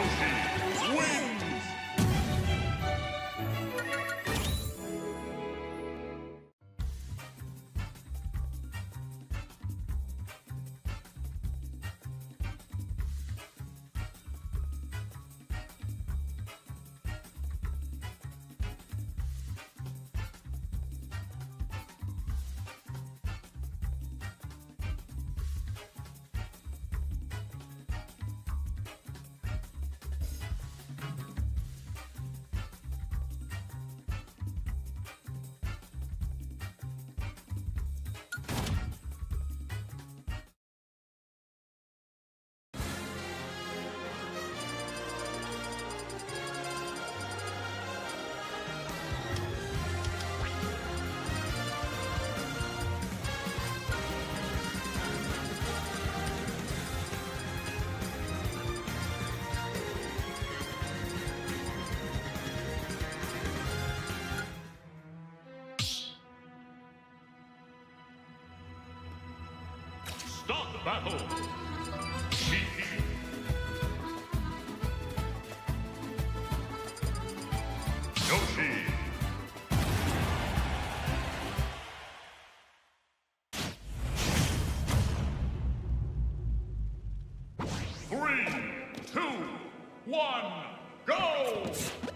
Yoshi wins! Start the battle! Yoshi! Three, two, one, go!